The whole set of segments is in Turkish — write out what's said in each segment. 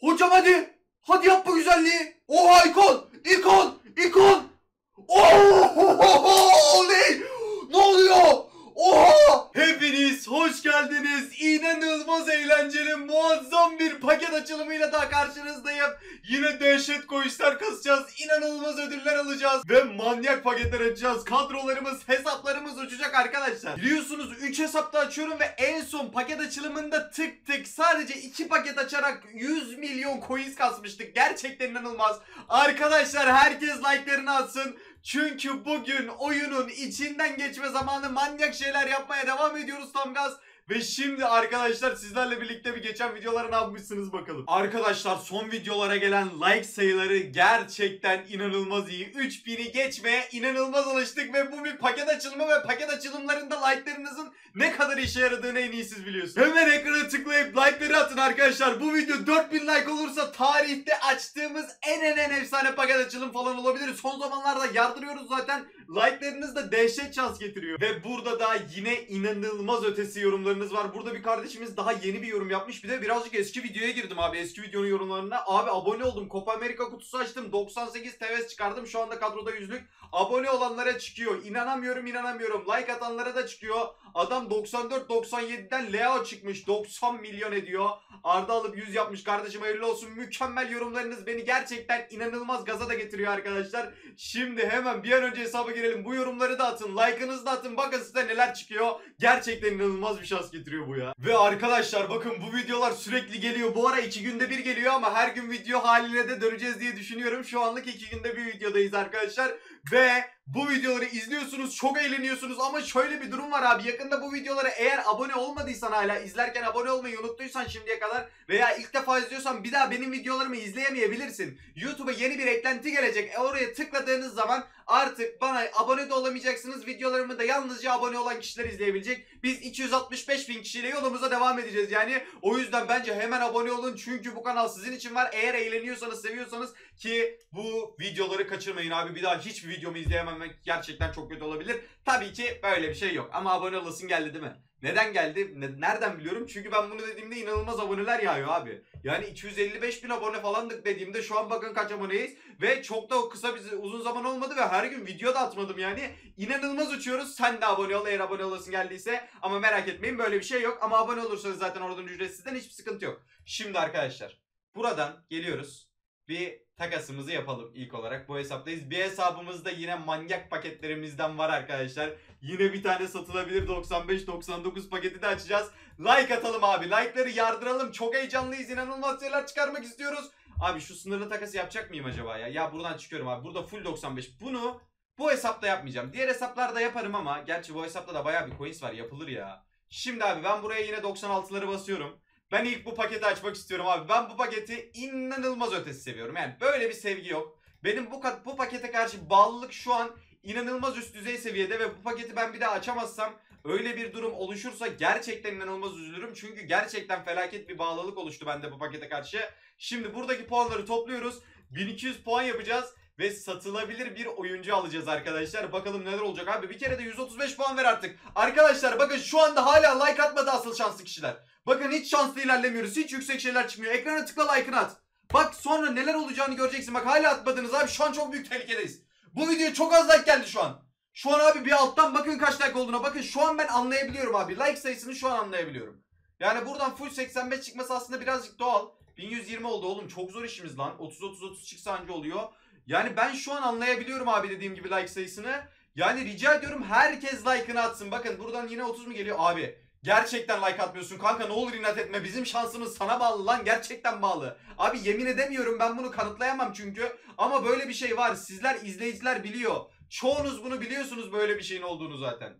Hocam hadi. Hadi yap bu güzelliği. Oha ikon. İkon. İkon. Oha. Ne oluyor? Oha. Hepiniz hoş geldiniz. İnanılmaz eğlenceli muazzam bir paket açılımıyla daha karşınızdayım. Yine dehşet koyuşlar kasacağız. İnanılmaz ödüller alacağız. Ve manyak paketler açacağız. Kadrolarımız, hesaplarımız uçacak arkadaşlar. Biliyorsunuz 3 hesapta açıyorum ve en son paket açılımında tık tık sadece 2 paket açarak 100 milyon coins kasmıştık. Gerçekten inanılmaz. Arkadaşlar herkes like'larını atsın. Çünkü bugün oyunun içinden geçme zamanı, manyak şeyler yapmaya devam ediyoruz tam gaz. Ve şimdi arkadaşlar sizlerle birlikte bir geçen videolara ne yapmışsınız bakalım. Arkadaşlar son videolara gelen like sayıları gerçekten inanılmaz iyi. 3000'i geçmeye inanılmaz alıştık ve bu bir paket açılımı ve paket açılımlarında like'larınızın ne kadar işe yaradığını en iyi siz biliyorsunuz. Hemen ekrana tıklayıp like'ları atın arkadaşlar. Bu video 4000 like olursa tarihte açtığımız en efsane paket açılım falan olabilir. Son zamanlarda yardırıyoruz zaten. Like'larınız da dehşet şans getiriyor. Ve burada da yine inanılmaz ötesi yorumların var. Burada bir kardeşimiz daha yeni bir yorum yapmış. Bir de birazcık eski videoya girdim abi. Eski videonun yorumlarına. Abi abone oldum. Copa Amerika kutusu açtım. 98 TVS çıkardım. Şu anda kadroda 100'lük. Abone olanlara çıkıyor. İnanamıyorum. Like atanlara da çıkıyor. Adam 94-97'den Leo çıkmış. 90 milyon ediyor. Arda alıp 100 yapmış. Kardeşim hayırlı olsun. Mükemmel yorumlarınız beni gerçekten inanılmaz gaza da getiriyor arkadaşlar. Şimdi hemen bir an önce hesaba girelim. Bu yorumları da atın. Like'ınızı da atın. Bakın size neler çıkıyor. Gerçekten inanılmaz bir şans getiriyor bu ya. Ve arkadaşlar bakın bu videolar sürekli geliyor. Bu ara 2 günde bir geliyor ama her gün video haline de döneceğiz diye düşünüyorum. Şu anlık 2 günde bir videodayız arkadaşlar. Ve bu videoları izliyorsunuz, çok eğleniyorsunuz ama şöyle bir durum var abi. Yakında bu videolara eğer abone olmadıysan, hala izlerken abone olmayı unuttuysan şimdiye kadar veya ilk defa izliyorsan bir daha benim videolarımı izleyemeyebilirsin. YouTube'a yeni bir eklenti gelecek. Oraya tıkladığınız zaman artık bana abone de olamayacaksınız. Videolarımı da yalnızca abone olan kişiler izleyebilecek. Biz 265 bin kişiyle yolumuza devam edeceğiz yani. O yüzden bence hemen abone olun. Çünkü bu kanal sizin için var. Eğer eğleniyorsanız, seviyorsanız ki bu videoları kaçırmayın abi. Bir daha hiçbir videomu izleyememek gerçekten çok kötü olabilir. Tabii ki böyle bir şey yok. Ama abone olasın geldi değil mi? Neden geldi? Nereden biliyorum? Çünkü ben bunu dediğimde inanılmaz aboneler yağıyor abi. Yani 255 bin abone falandık dediğimde şu an bakın kaç aboneyiz. Ve çok da uzun zaman olmadı ve her gün video da atmadım yani. İnanılmaz uçuyoruz. Sen de abone ol eğer abone olasın geldiyse. Ama merak etmeyin böyle bir şey yok. Ama abone olursanız zaten oradan ücretsizden hiçbir sıkıntı yok. Şimdi arkadaşlar buradan geliyoruz. Bir takasımızı yapalım ilk olarak. Bu hesaptayız. Bir hesabımızda yine manyak paketlerimizden var arkadaşlar. Yine bir tane satılabilir 95-99 paketi de açacağız. Like atalım abi. Like'ları yardıralım. Çok heyecanlıyız. İnanılmaz şeyler çıkarmak istiyoruz. Abi şu sınırlı takası yapacak mıyım acaba ya? Ya buradan çıkıyorum abi. Burada full 95. Bunu bu hesapta yapmayacağım. Diğer hesaplarda yaparım ama. Gerçi bu hesapta da bayağı bir coins var. Yapılır ya. Şimdi abi ben buraya yine 96'ları basıyorum. Ben ilk bu paketi açmak istiyorum abi. Ben bu paketi inanılmaz ötesi seviyorum. Yani böyle bir sevgi yok. Benim bu pakete karşı bağlılık şu an inanılmaz üst düzey seviyede ve bu paketi ben bir daha açamazsam öyle bir durum oluşursa gerçekten inanılmaz üzülürüm. Çünkü gerçekten felaket bir bağlılık oluştu bende bu pakete karşı. Şimdi buradaki puanları topluyoruz. 1200 puan yapacağız ve satılabilir bir oyuncu alacağız arkadaşlar. Bakalım neler olacak abi. Bir kere de 135 puan ver artık. Arkadaşlar bakın şu anda hala like atmadı asıl şanslı kişiler. Bakın hiç şanslı ilerlemiyoruz. Hiç yüksek şeyler çıkmıyor. Ekrana tıkla like'ını at. Bak sonra neler olacağını göreceksin. Bak hala atmadınız abi. Şu an çok büyük tehlikedeyiz. Bu videoya çok az like geldi şu an. Şu an abi bir alttan bakın kaç like olduğuna. Bakın şu an ben anlayabiliyorum abi. Like sayısını şu an anlayabiliyorum. Yani buradan full 85 çıkması aslında birazcık doğal. 1120 oldu oğlum. Çok zor işimiz lan. 30-30-30 çıksa anca oluyor. Yani ben şu an anlayabiliyorum abi dediğim gibi like sayısını. Yani rica ediyorum herkes like'ını atsın. Bakın buradan yine 30 mu geliyor abi? Gerçekten like atmıyorsun kanka, ne olur inat etme, bizim şansımız sana bağlı lan, gerçekten bağlı. Abi yemin edemiyorum, ben bunu kanıtlayamam çünkü ama böyle bir şey var, sizler izleyiciler biliyor. Çoğunuz bunu biliyorsunuz böyle bir şeyin olduğunu zaten.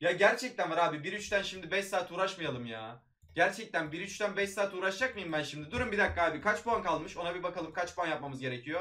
Ya gerçekten var abi, 1-3'ten şimdi 5 saat uğraşmayalım ya. Gerçekten 1-3'ten 5 saat uğraşacak mıyım ben şimdi? Durun bir dakika abi, kaç puan kalmış ona bir bakalım, kaç puan yapmamız gerekiyor?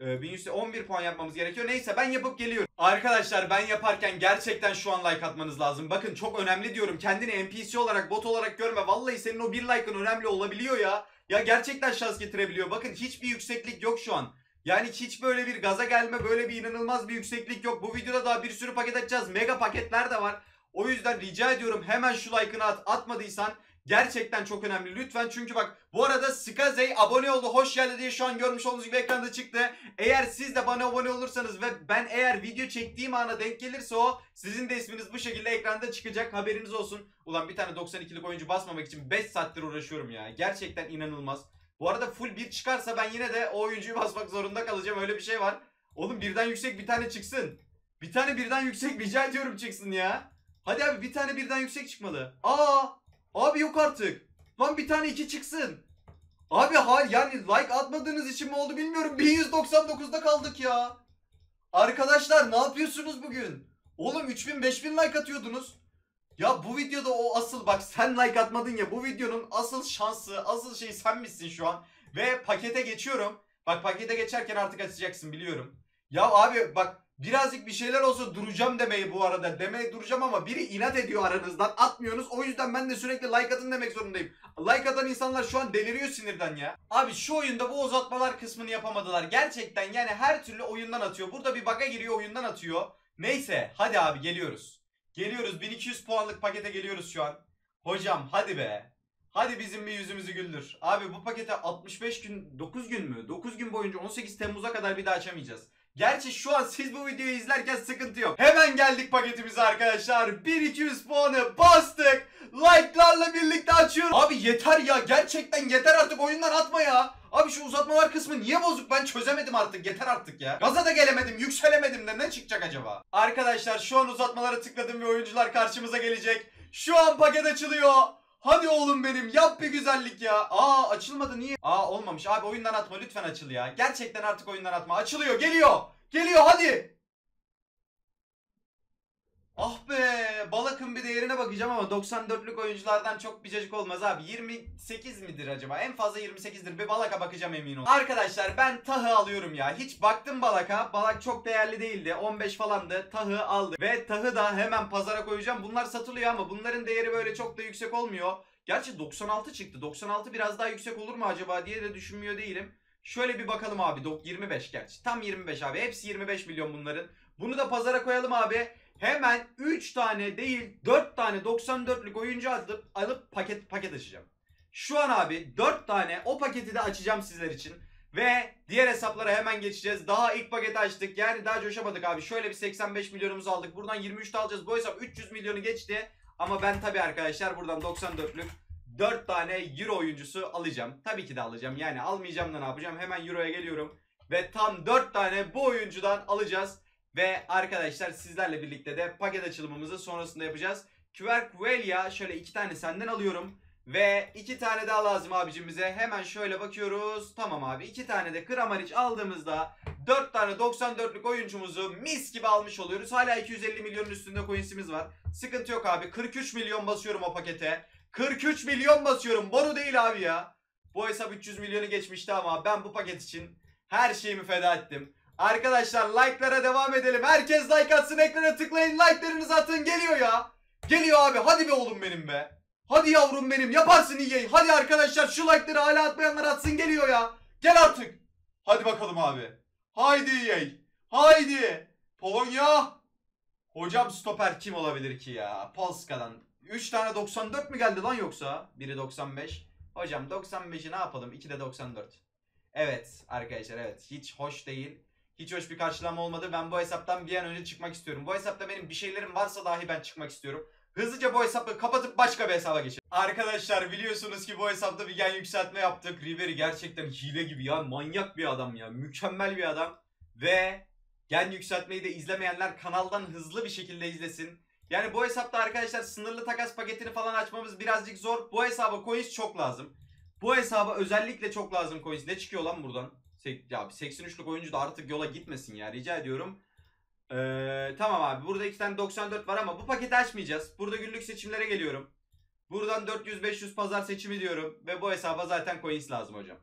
1111 puan yapmamız gerekiyor. Neyse ben yapıp geliyorum. Arkadaşlar ben yaparken gerçekten şu an like atmanız lazım. Bakın çok önemli diyorum. Kendini NPC olarak, bot olarak görme. Vallahi senin o bir like'ın önemli olabiliyor ya. Ya gerçekten şans getirebiliyor. Bakın hiçbir yükseklik yok şu an. Yani hiç böyle bir gaza gelme, böyle bir inanılmaz bir yükseklik yok. Bu videoda daha bir sürü paket açacağız. Mega paketler de var. O yüzden rica ediyorum hemen şu like'ını at. Atmadıysan Gerçekten çok önemli lütfen, çünkü bak bu arada Skazey abone oldu, hoş geldi diye şu an görmüş olduğunuz gibi ekranda çıktı. Eğer siz de bana abone olursanız ve ben eğer video çektiğim ana denk gelirse o, sizin de isminiz bu şekilde ekranda çıkacak, haberiniz olsun. Ulan bir tane 92'lik oyuncu basmamak için 5 saattir uğraşıyorum ya, gerçekten inanılmaz. Bu arada full 1 çıkarsa ben yine de o oyuncuyu basmak zorunda kalacağım, öyle bir şey var. Oğlum birden yüksek bir tane çıksın. Bir tane birden yüksek rica ediyorum çıksın ya. Hadi abi bir tane birden yüksek çıkmalı. Abi yok artık. Lan bir tane 2 çıksın. Abi hayır yani like atmadığınız için mi oldu bilmiyorum. 1199'da kaldık ya. Arkadaşlar ne yapıyorsunuz bugün? Oğlum 3000-5000 like atıyordunuz. Ya bu videoda o asıl, bak sen like atmadın ya. Bu videonun asıl şansı, asıl şeyi sen misin şu an. Ve pakete geçiyorum. Bak pakete geçerken artık açacaksın biliyorum. Ya abi bak. Birazcık bir şeyler olsa duracağım demeyi bu arada. Demeye duracağım ama biri inat ediyor aranızdan. Atmıyorsunuz. O yüzden ben de sürekli like atın demek zorundayım. Like atan insanlar şu an deliriyor sinirden ya. Abi şu oyunda bu uzatmalar kısmını yapamadılar. Gerçekten yani her türlü oyundan atıyor. Burada bir bug'a giriyor, oyundan atıyor. Neyse hadi abi geliyoruz. Geliyoruz, 1200 puanlık pakete geliyoruz şu an. Hocam hadi be. Hadi bizim bir yüzümüzü güldür. Abi bu pakete 65 gün, 9 gün mü? 9 gün boyunca 18 Temmuz'a kadar bir daha açamayacağız. Gerçi şu an siz bu videoyu izlerken sıkıntı yok. Hemen geldik paketimize arkadaşlar. 1200 puanı bastık. Like'larla birlikte açıyorum. Abi yeter ya, gerçekten yeter artık, oyundan atma ya. Abi şu uzatmalar kısmı niye bozuk ben çözemedim artık, yeter artık ya. Gaza da gelemedim, yükselemedim de ne çıkacak acaba? Arkadaşlar şu an uzatmalara tıkladım ve oyuncular karşımıza gelecek. Şu an paket açılıyor. Hadi oğlum benim yap bir güzellik ya. Açılmadı niye? Olmamış. Abi oyundan atma lütfen, açıl ya. Gerçekten artık oyundan atma. Açılıyor, geliyor. Geliyor hadi. Ah be. Balak'ın bir değerine bakacağım ama 94'lük oyunculardan çok bir cacık olmaz abi. 28 midir acaba? En fazla 28'dir. Bir Balak'a bakacağım emin ol. Arkadaşlar ben Tahı alıyorum ya. Hiç baktım Balak'a. Balak çok değerli değildi. 15 falandı. Tahı aldı. Ve Tahı da hemen pazara koyacağım. Bunlar satılıyor ama bunların değeri böyle çok da yüksek olmuyor. Gerçi 96 çıktı. 96 biraz daha yüksek olur mu acaba diye de düşünmüyor değilim. Şöyle bir bakalım abi. 25 gerçi. Tam 25 abi. Hepsi 25 milyon bunların. Bunu da pazara koyalım abi. Hemen 3 tane değil 4 tane 94'lük oyuncu alıp paket açacağım. Şu an abi 4 tane o paketi de açacağım sizler için. Ve diğer hesaplara hemen geçeceğiz. Daha ilk paketi açtık. Yani daha coşamadık abi. Şöyle bir 85 milyonumuzu aldık. Buradan 23 alacağız. Bu hesap 300 milyonu geçti. Ama ben tabii arkadaşlar buradan 94'lük 4 tane Euro oyuncusu alacağım. Tabii ki de alacağım. Yani almayacağım da ne yapacağım? Hemen Euro'ya geliyorum. Ve tam 4 tane bu oyuncudan alacağız. Ve arkadaşlar sizlerle birlikte de paket açılımımızı sonrasında yapacağız. Kverkvelia şöyle 2 tane senden alıyorum. Ve 2 tane daha lazım abicim bize. Hemen şöyle bakıyoruz. Tamam abi 2 tane de Kramaric aldığımızda 4 tane 94'lük oyuncumuzu mis gibi almış oluyoruz. Hala 250 milyonun üstünde coinsimiz var. Sıkıntı yok abi. 43 milyon basıyorum o pakete. 43 milyon basıyorum. Boru değil abi ya. Bu hesap 300 milyonu geçmişti ama ben bu paket için her şeyimi feda ettim. Arkadaşlar like'lara devam edelim. Herkes like atsın, ekrana tıklayın, like'larınızı atın. Geliyor ya. Geliyor abi. Hadi be oğlum benim be. Hadi yavrum benim. Yaparsın iyi. Hadi arkadaşlar şu like'ları hala atmayanlar atsın. Geliyor ya. Gel artık. Hadi bakalım abi. Haydi iyi. Haydi. Polonya. Hocam stoper kim olabilir ki ya? Polska'dan. 3 tane 94 mü geldi lan yoksa? Biri 95. Hocam 95'i ne yapalım? 2 de 94. Evet arkadaşlar evet. Hiç hoş değil. Hiç hoş bir karşılama olmadı. Ben bu hesaptan bir an önce çıkmak istiyorum. Bu hesapta benim bir şeylerim varsa dahi ben çıkmak istiyorum. Hızlıca bu hesabı kapatıp başka bir hesaba geçelim. Arkadaşlar biliyorsunuz ki bu hesapta bir gen yükseltme yaptık. Ribery gerçekten hile gibi ya. Manyak bir adam ya. Mükemmel bir adam. Ve gen yükseltmeyi de izlemeyenler kanaldan hızlı bir şekilde izlesin. Yani bu hesapta arkadaşlar sınırlı takas paketini falan açmamız birazcık zor. Bu hesaba coins çok lazım. Bu hesaba özellikle çok lazım coins. Ne çıkıyor lan buradan? Ya 83'lük oyuncu da artık yola gitmesin ya, rica ediyorum. Tamam abi burada 2 tane 94 var ama bu paketi açmayacağız. Burada günlük seçimlere geliyorum. Buradan 400-500 pazar seçimi diyorum. Ve bu hesaba zaten coins lazım hocam.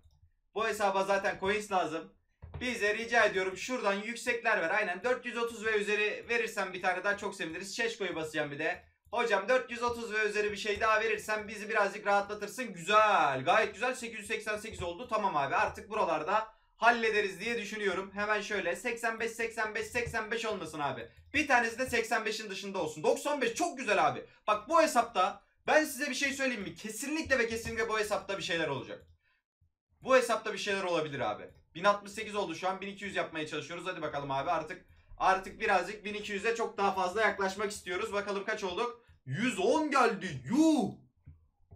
Bu hesaba zaten coins lazım. Bize rica ediyorum şuradan yüksekler ver. Aynen 430 ve üzeri verirsen bir tane daha çok seviniriz. Şeşko'yu basacağım bir de. Hocam 430 ve üzeri bir şey daha verirsen bizi birazcık rahatlatırsın. Güzel, gayet güzel. 888 oldu. Tamam abi artık buralarda hallederiz diye düşünüyorum. Hemen şöyle 85 85 85 olmasın abi. Bir tanesi de 85'in dışında olsun. 95 çok güzel abi. Bak bu hesapta Ben size bir şey söyleyeyim mi? Kesinlikle ve kesinlikle bu hesapta bir şeyler olacak. Bu hesapta bir şeyler olabilir abi. 1068 oldu şu an. 1200 yapmaya çalışıyoruz. Hadi bakalım abi artık birazcık 1200'e çok daha fazla yaklaşmak istiyoruz. Bakalım kaç olduk? 110 geldi. Yuh!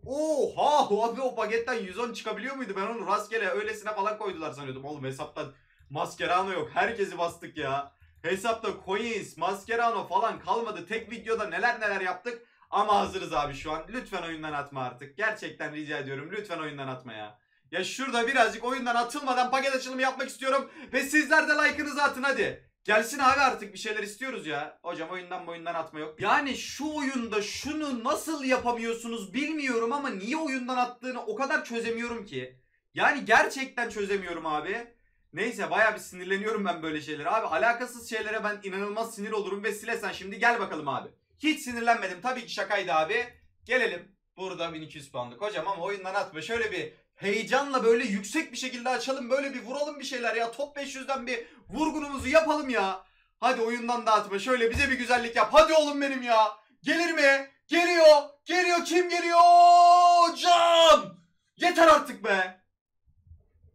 Oha! Abi o paketten 110 çıkabiliyor muydu? Ben onu rastgele öylesine falan koydular sanıyordum. Oğlum hesaptan Mascherano yok. Herkesi bastık ya. Hesapta coins, Mascherano falan kalmadı. Tek videoda neler neler yaptık. Ama hazırız abi şu an. Lütfen oyundan atma artık. Gerçekten rica ediyorum. Lütfen oyundan atma ya. Ya şurada birazcık oyundan atılmadan paket açılımı yapmak istiyorum. Ve sizler de like'ınızı atın hadi. Gelsin abi artık bir şeyler istiyoruz ya. Hocam oyundan atma yok. Yani şu oyunda şunu nasıl yapamıyorsunuz bilmiyorum ama niye oyundan attığını o kadar çözemiyorum ki. Yani gerçekten çözemiyorum abi. Neyse bayağı bir sinirleniyorum ben böyle şeylere. Abi alakasız şeylere ben inanılmaz sinir olurum ve silesen şimdi gel bakalım abi. Hiç sinirlenmedim. Tabii ki şakaydı abi. Gelelim. Burada 1200 puanlık hocam ama oyundan atma. Şöyle bir heyecanla böyle yüksek bir şekilde açalım. Böyle bir vuralım bir şeyler ya. Top 500'den bir vurgunumuzu yapalım ya. Hadi oyundan da atma. Şöyle bize bir güzellik yap. Hadi oğlum benim ya. Gelir mi? Geliyor. Geliyor. Kim geliyor? Hocam. Yeter artık be.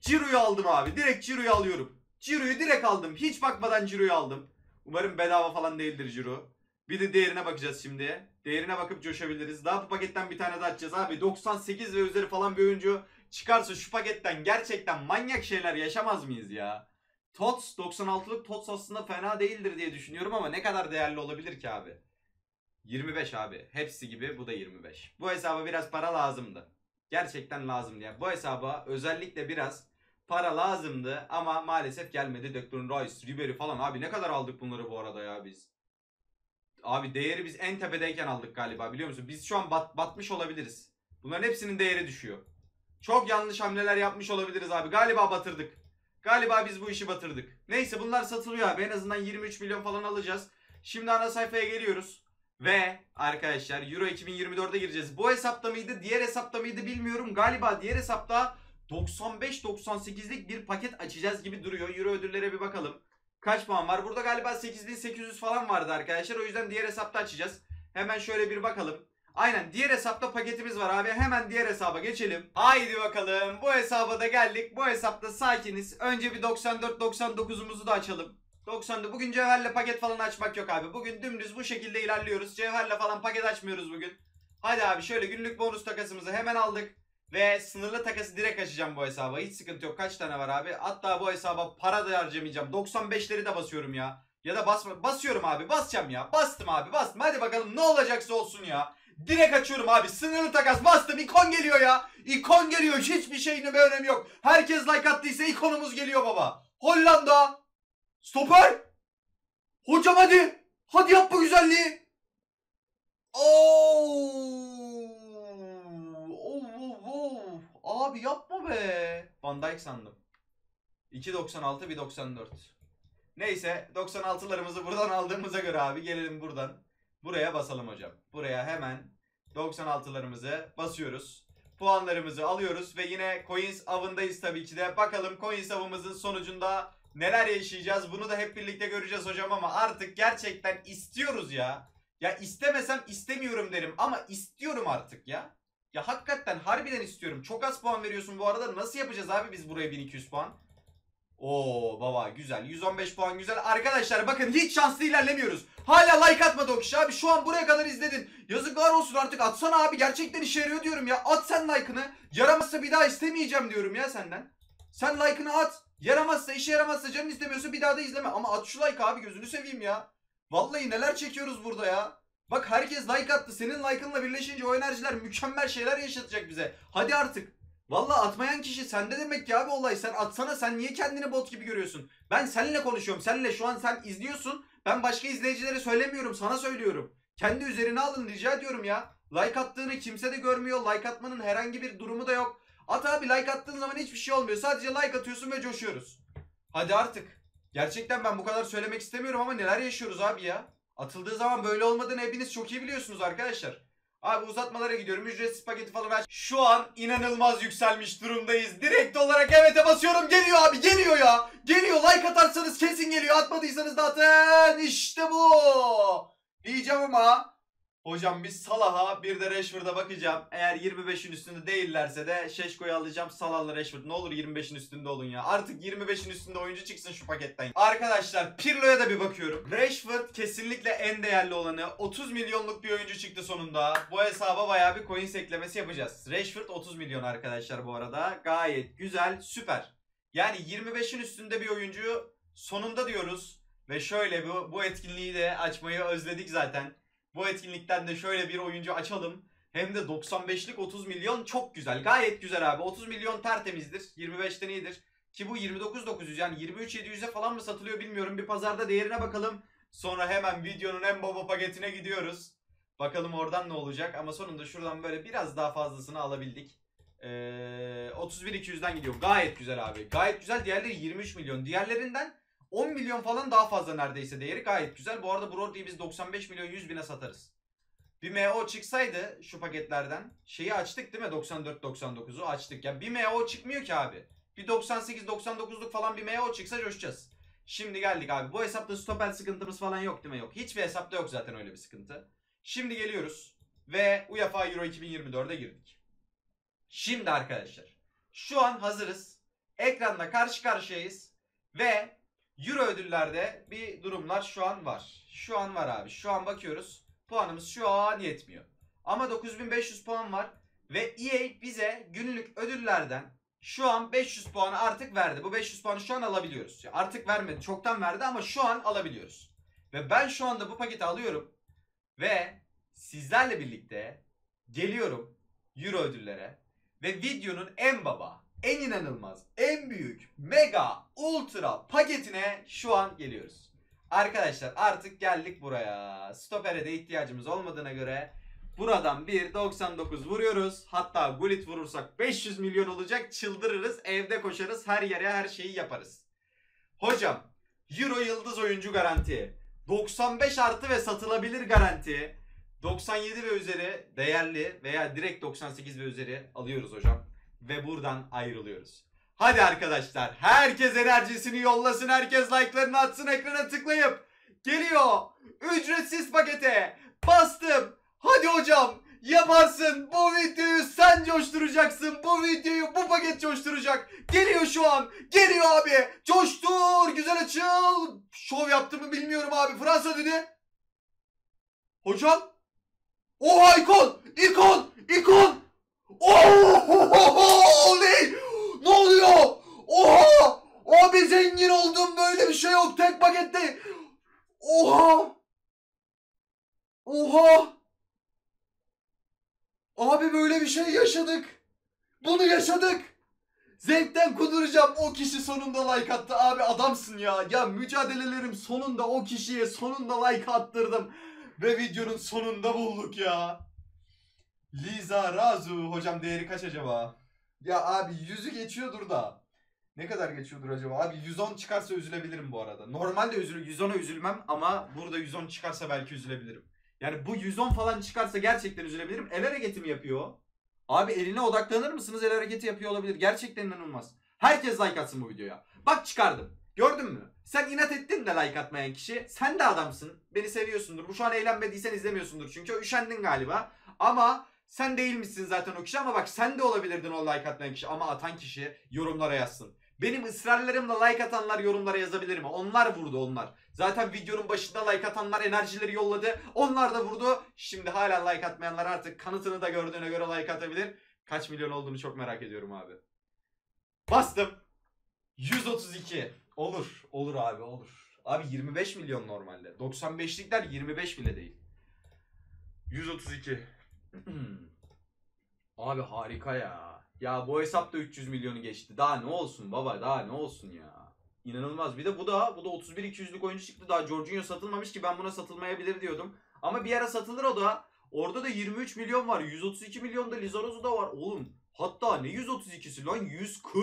Ciro'yu aldım abi. Direkt Ciro'yu alıyorum. Ciro'yu direkt aldım. Hiç bakmadan Ciro'yu aldım. Umarım bedava falan değildir Ciro. Bir de değerine bakacağız şimdi. Değerine bakıp coşabiliriz. Daha bu paketten bir tane daha açacağız abi. 98 ve üzeri falan bir oyuncu çıkarsa şu paketten gerçekten manyak şeyler yaşamaz mıyız ya? TOTS 96'lık TOTS aslında fena değildir diye düşünüyorum ama ne kadar değerli olabilir ki abi? 25 abi. Hepsi gibi bu da 25. Bu hesaba biraz para lazımdı. Gerçekten lazımdı ya. Bu hesaba özellikle biraz para lazımdı ama maalesef gelmedi. Declan Rice, Ribery falan abi ne kadar aldık bunları bu arada ya biz? Abi değeri biz en tepedeyken aldık galiba biliyor musun? Biz şu an batmış olabiliriz. Bunların hepsinin değeri düşüyor. Çok yanlış hamleler yapmış olabiliriz abi. Galiba batırdık. Galiba biz bu işi batırdık. Neyse bunlar satılıyor abi. En azından 23 milyon falan alacağız. Şimdi ana sayfaya geliyoruz. Ve arkadaşlar Euro 2024'e gireceğiz. Bu hesapta mıydı? Diğer hesapta mıydı bilmiyorum. Galiba diğer hesapta 95-98'lik bir paket açacağız gibi duruyor. Euro ödüllere bir bakalım. Kaç puan var? Burada galiba 8800 falan vardı arkadaşlar. O yüzden diğer hesapta açacağız. Hemen şöyle bir bakalım. Aynen diğer hesapta paketimiz var abi. Hemen diğer hesaba geçelim. Haydi bakalım. Bu hesaba da geldik. Bu hesapta sakiniz. Önce bir 94-99'umuzu da açalım. 90'da bugün cevherle paket falan açmak yok abi. Bugün dümdüz bu şekilde ilerliyoruz. Cevherle falan paket açmıyoruz bugün. Hadi abi şöyle günlük bonus takasımızı hemen aldık. Ve sınırlı takası direkt açacağım bu hesaba. Hiç sıkıntı yok. Kaç tane var abi? Hatta bu hesaba para da harcamayacağım. 95'leri de basıyorum ya. Ya da basıyorum abi. Basacağım ya. Bastım abi. Bastım. Hadi bakalım ne olacaksa olsun ya. Direkt açıyorum abi. Sınırlı takas. Bastım. İkon geliyor ya. İkon geliyor. Hiçbir şeyin bir önemi yok. Herkes like attıysa ikonumuz geliyor baba. Hollanda. Stoper. Hocam hadi. Hadi yap bu güzelliği. Abi yapma be. Van Dijk sandım. 2.96 1.94. Neyse 96'larımızı buradan aldığımıza göre abi gelelim buradan. Buraya basalım hocam. Buraya hemen 96'larımızı basıyoruz. Puanlarımızı alıyoruz ve yine coins avındayız tabii ki de. Bakalım coins avımızın sonucunda neler yaşayacağız. Bunu da hep birlikte göreceğiz hocam ama artık gerçekten istiyoruz ya. Ya istemesem istemiyorum derim ama istiyorum artık ya. Ya hakikaten harbiden istiyorum. Çok az puan veriyorsun bu arada. Nasıl yapacağız abi biz buraya 1200 puan? Oo baba güzel. 115 puan güzel. Arkadaşlar bakın hiç şanslı ilerlemiyoruz. Hala like atmadı o kişi abi. Şu an buraya kadar izledin. Yazıklar olsun artık atsana abi. Gerçekten işe yarıyor diyorum ya. At sen like'ını. Yaramazsa bir daha istemeyeceğim diyorum ya senden. Sen like'ını at. Yaramazsa işe yaramazsa canın istemiyorsa bir daha da izleme. Ama at şu like abi gözünü seveyim ya. Vallahi neler çekiyoruz burada ya. Bak herkes like attı. Senin like'ınla birleşince o enerjiler mükemmel şeyler yaşatacak bize. Hadi artık. Valla atmayan kişi sende demek ki abi olay. Sen atsana. Sen niye kendini bot gibi görüyorsun? Ben seninle konuşuyorum. Seninle şu an sen izliyorsun. Ben başka izleyicilere söylemiyorum. Sana söylüyorum. Kendi üzerine alın rica ediyorum ya. Like attığını kimse de görmüyor. Like atmanın herhangi bir durumu da yok. At abi like attığın zaman hiçbir şey olmuyor. Sadece like atıyorsun ve coşuyoruz. Hadi artık. Gerçekten ben bu kadar söylemek istemiyorum ama neler yaşıyoruz abi ya. Atıldığı zaman böyle olmadığını hepiniz çok iyi biliyorsunuz arkadaşlar. Abi uzatmalara gidiyorum. Ücretsiz paketi falan aç. Şu an inanılmaz yükselmiş durumdayız. Direkt olarak evet'e basıyorum. Geliyor abi geliyor ya. Geliyor like atarsanız kesin geliyor. Atmadıysanız da atın. İşte bu. Diyeceğim ama Hocam biz Salah'a bir de Rashford'a bakacağım. Eğer 25'in üstünde değillerse de Şeşko'yu alacağım. Salah'la Rashford. Ne olur 25'in üstünde olun ya. Artık 25'in üstünde oyuncu çıksın şu paketten. Arkadaşlar Pirlo'ya da bir bakıyorum. Rashford kesinlikle en değerli olanı. 30 milyonluk bir oyuncu çıktı sonunda. Bu hesaba bayağı bir coin eklemesi yapacağız. Rashford 30 milyon arkadaşlar bu arada. Gayet güzel, süper. Yani 25'in üstünde bir oyuncu sonunda diyoruz. Ve şöyle bu etkinliği de açmayı özledik zaten. Bu etkinlikten de şöyle bir oyuncu açalım. Hem de 95'lik 30 milyon çok güzel. Gayet güzel abi. 30 milyon tertemizdir. 25'ten iyidir. Ki bu 29.900 yani 23.700'e falan mı satılıyor bilmiyorum. Bir pazarda değerine bakalım. Sonra hemen videonun en baba paketine gidiyoruz. Bakalım oradan ne olacak. Ama sonunda şuradan böyle biraz daha fazlasını alabildik. 31.200'den gidiyor. Gayet güzel abi. Gayet güzel. Diğerleri 23 milyon. Diğerlerinden 10 milyon falan daha fazla neredeyse değeri, gayet güzel. Bu arada Brodi'yi biz 95 milyon 100 bine satarız. Bir MO çıksaydı şu paketlerden. Şeyi açtık değil mi? 94-99'u açtık. Ya bir MO çıkmıyor ki abi. Bir 98-99'luk falan bir MO çıksa coşacağız. Şimdi geldik abi. Bu hesapta stoper sıkıntımız falan yok değil mi? Yok. Hiçbir hesapta yok zaten öyle bir sıkıntı. Şimdi geliyoruz. Ve UEFA Euro 2024'e girdik. Şimdi arkadaşlar. Şu an hazırız. Ekranda karşı karşıyayız. Ve... Euro ödüllerde bir durumlar şu an var. Şu an var abi. Şu an bakıyoruz. Puanımız şu an yetmiyor. Ama 9500 puan var. Ve EA bize günlük ödüllerden şu an 500 puanı artık verdi. Bu 500 puanı şu an alabiliyoruz. Artık vermedi. Çoktan verdi ama şu an alabiliyoruz. Ve ben şu anda bu paketi alıyorum. Ve sizlerle birlikte geliyorum Euro ödüllere. Ve videonun en baba, en inanılmaz, en büyük, mega, ultra paketine şu an geliyoruz. Arkadaşlar artık geldik buraya. Stopere de ihtiyacımız olmadığına göre buradan bir 99 vuruyoruz. Hatta Gullit vurursak 500 milyon olacak. Çıldırırız, evde koşarız, her yere her şeyi yaparız. Hocam, Euro yıldız oyuncu garanti. 95 artı ve satılabilir garanti. 97 ve üzeri değerli veya direkt 98 ve üzeri alıyoruz hocam. Ve buradan ayrılıyoruz. Hadi arkadaşlar. Herkes enerjisini yollasın. Herkes like'larını atsın. Ekrana tıklayıp. Geliyor. Ücretsiz pakete. Bastım. Hadi hocam. Yaparsın. Bu videoyu sen coşturacaksın. Bu videoyu bu paket coşturacak. Geliyor şu an. Geliyor abi. Coştur. Güzel açıl. Şov yaptı mı bilmiyorum abi. Fransa dedi. Hocam. Oha ikon. İkon. İkon. Oley! Ne oluyor? Oha! Abi zengin oldum, böyle bir şey yok tek pakette. Oha! Oha! Abi böyle bir şey yaşadık. Bunu yaşadık. Zevkten kuduracağım. O kişi sonunda like attı. Abi adamsın ya. Ya mücadelelerim sonunda o kişiye sonunda like attırdım. Ve videonun sonunda bulduk ya. Liza Razu hocam değeri kaç acaba? Ya abi 100'ü geçiyordur da. Ne kadar geçiyordur acaba? Abi 110 çıkarsa üzülebilirim bu arada. Normalde 110'a üzülmem ama burada 110 çıkarsa belki üzülebilirim. Yani bu 110 falan çıkarsa gerçekten üzülebilirim. El hareketi mi yapıyor? Abi eline odaklanır mısınız? El hareketi yapıyor olabilir. Gerçekten inanılmaz. Herkes like atsın bu videoya. Bak çıkardım. Gördün mü? Sen inat ettin de like atmayan kişi. Sen de adamsın. Beni seviyorsundur. Bu şu an eğlenmediysen izlemiyorsundur. Çünkü üşendin galiba. Ama... Sen değilmişsin zaten o kişi ama bak sen de olabilirdin o like atmayan kişi ama atan kişi yorumlara yazsın. Benim ısrarlarımla like atanlar yorumlara yazabilir mi? Onlar vurdu onlar. Zaten videonun başında like atanlar enerjileri yolladı. Onlar da vurdu. Şimdi hala like atmayanlar artık kanıtını da gördüğüne göre like atabilir. Kaç milyon olduğunu çok merak ediyorum abi. Bastım. 132. Olur. Olur abi olur. Abi 25 milyon normalde. 95'likler 25 bile değil. 132. Abi harika ya. Ya bu hesapta 300 milyonu geçti. Daha ne olsun baba, daha ne olsun ya. İnanılmaz. Bir de bu da 31-200'lük oyuncu çıktı. Daha Jorginho satılmamış ki ben buna satılmayabilir diyordum. Ama bir ara satılır o da. Orada da 23 milyon var. 132 milyon da Lizarazu da var oğlum. Hatta ne 132'si lan 140.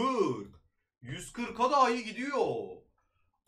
140'a daha iyi gidiyor.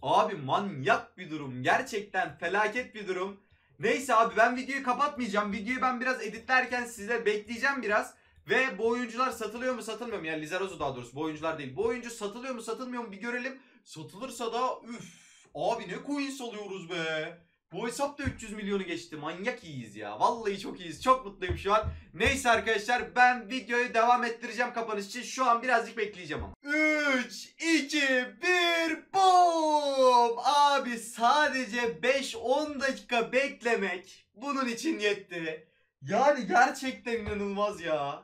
Abi manyak bir durum. Gerçekten felaket bir durum. Neyse abi ben videoyu kapatmayacağım. Videoyu ben biraz editlerken size bekleyeceğim biraz. Ve bu oyuncular satılıyor mu satılmıyor mu? Yani Lizarazu daha doğrusu bu oyuncular değil. Bu oyuncu satılıyor mu satılmıyor mu bir görelim. Satılırsa da üf abi ne coins alıyoruz be. Bu hesap da 300 milyonu geçti. Manyak iyiyiz ya. Vallahi çok iyiyiz. Çok mutluyum şu an. Neyse arkadaşlar, ben videoyu devam ettireceğim kapanış için. Şu an birazcık bekleyeceğim ama. 3, 2, 1, boom! Abi sadece 5-10 dakika beklemek bunun için yetti. Yani gerçekten inanılmaz ya.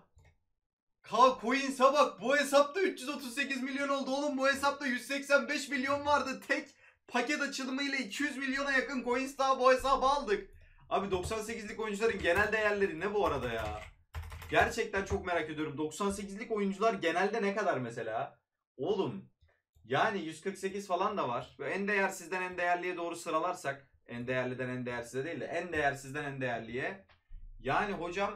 Coins'a bak, bu hesapta 338 milyon oldu oğlum. Bu hesapta 185 milyon vardı. Tek paket açılımıyla 200 milyona yakın coins daha bu hesabı aldık. Abi 98'lik oyuncuların genel değerleri ne bu arada ya? Gerçekten çok merak ediyorum. 98'lik oyuncular genelde ne kadar mesela? Oğlum yani 148 falan da var. Ve en değersizden en değerliye doğru sıralarsak, en değerliden en değersize değil de en değersizden en değerliye. Yani hocam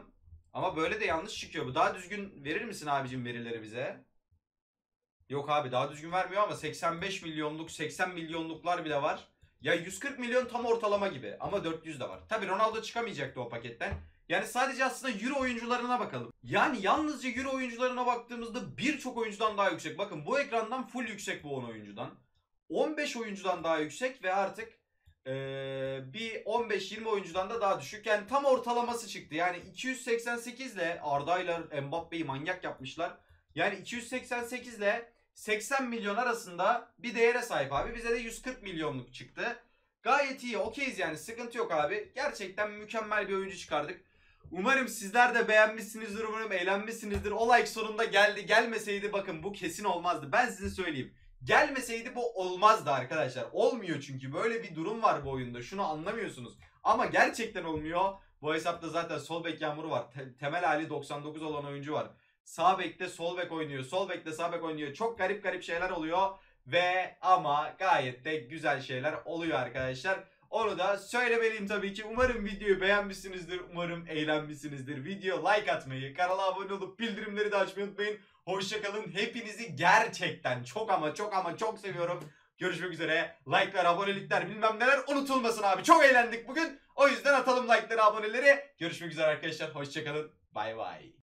ama böyle de yanlış çıkıyor bu. Daha düzgün verir misin abicim verileri bize? Yok abi, daha düzgün vermiyor ama 85 milyonluk, 80 milyonluklar bile var. Ya 140 milyon tam ortalama gibi ama 400 de var. Tabi Ronaldo çıkamayacaktı o paketten. Yani sadece aslında Euro oyuncularına bakalım. Yani yalnızca Euro oyuncularına baktığımızda birçok oyuncudan daha yüksek. Bakın bu ekrandan full yüksek, bu 10 oyuncudan. 15 oyuncudan daha yüksek ve artık bir 15-20 oyuncudan da daha düşük. Yani tam ortalaması çıktı. Yani 288 ile Arda'yla Mbappe'yi manyak yapmışlar. Yani 288 ile 80 milyon arasında bir değere sahip abi. Bize de 140 milyonluk çıktı. Gayet iyi. Okeyiz yani. Sıkıntı yok abi. Gerçekten mükemmel bir oyuncu çıkardık. Umarım sizler de beğenmişsinizdir. Umarım eğlenmişsinizdir. O like sonunda geldi. Gelmeseydi bakın bu kesin olmazdı. Ben size söyleyeyim. Gelmeseydi bu olmazdı arkadaşlar. Olmuyor çünkü. Böyle bir durum var bu oyunda. Şunu anlamıyorsunuz. Ama gerçekten olmuyor. Bu hesapta zaten sol bek Yağmuru var. Temel hali 99 olan oyuncu var. Sağ bekte sol bek oynuyor. Sol bekte sağ bek oynuyor. Çok garip garip şeyler oluyor. Ve ama gayet de güzel şeyler oluyor arkadaşlar. Onu da söylemeliyim tabii ki. Umarım videoyu beğenmişsinizdir. Umarım eğlenmişsinizdir. Video like atmayı, kanala abone olup bildirimleri de açmayı unutmayın. Hoşçakalın. Hepinizi gerçekten çok ama çok ama çok seviyorum. Görüşmek üzere. Like'lar, abonelikler, bilmem neler unutulmasın abi. Çok eğlendik bugün. O yüzden atalım like'ları, aboneleri. Görüşmek üzere arkadaşlar. Hoşçakalın. Bay bay.